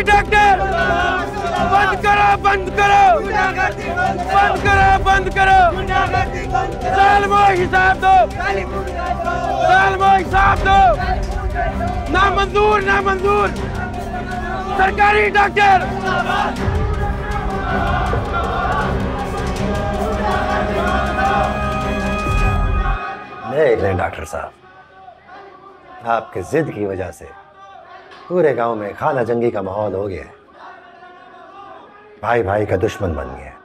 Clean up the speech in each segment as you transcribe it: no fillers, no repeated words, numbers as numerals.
भर्ती डॉक्टर बंद करो, बंद करो, बंद करो, बंद करो। साल में हिसाब दो, साल में हिसाब दो। ना मंजूर, ना मंजूर। सरकारी डॉक्टर देख लें। डॉक्टर साहब, आपके जिद की वजह से पूरे गांव में खाना जंगी का माहौल हो गया है। भाई भाई का दुश्मन बन गया है।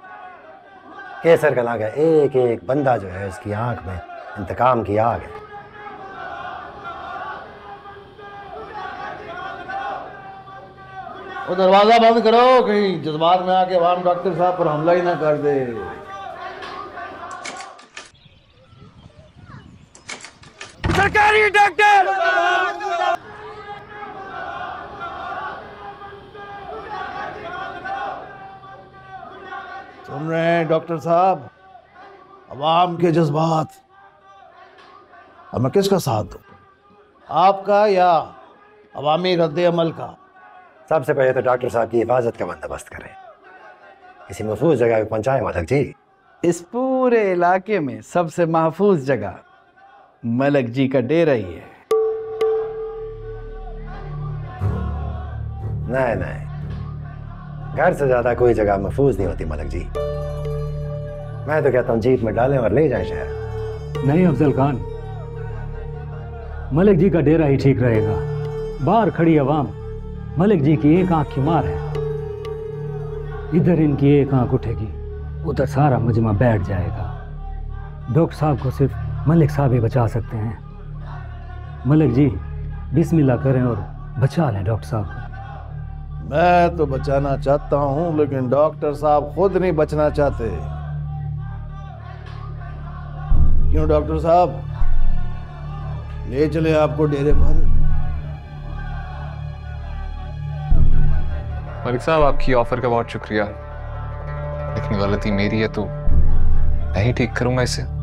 केसर कलां का एक एक बंदा जो है उसकी आंख में इंतकाम की आग है। वो दरवाजा बंद करो, कहीं जज्बात में आके आवाम डॉक्टर साहब पर हमला ही ना कर दे। सरकारी डॉक्टर सुन रहे हैं डॉक्टर साहब, आवाम के जज्बात। अब मैं किसका साथ दूं, आपका या अवामी रद्द-ए-अमल का? सबसे पहले तो डॉक्टर साहब की हिफाजत का बंदोबस्त करें, किसी महफूज जगह पे पहुंचाएं। मलक जी, इस पूरे इलाके में सबसे महफूज जगह मलक जी का डेरा ही है। नहीं नहीं, घर से ज्यादा कोई जगह महफूज नहीं होती मलक जी। मैं तो कहता हूँ जीप में डालें और ले जाएं शहर। नहीं अफजल खान, मलक जी का डेरा ही ठीक रहेगा। बाहर खड़ी आवाम मलिक जी की एक आंख की मार है। इधर इनकी एक आंख उठेगी, उधर सारा मजमा बैठ जाएगा। डॉक्टर साहब को सिर्फ मलिक साहब ही बचा सकते हैं। मलिक जी, बिस्मिल्लाह करें और बचा लें डॉक्टर साहब को। मैं तो बचाना चाहता हूं, लेकिन डॉक्टर साहब खुद नहीं बचना चाहते। क्यों डॉक्टर साहब, ले चले आपको डेरे पर? मलिक साहब, आपकी ऑफर का बहुत शुक्रिया, लेकिन गलती मेरी है तो मैं ही ठीक करूंगा इसे।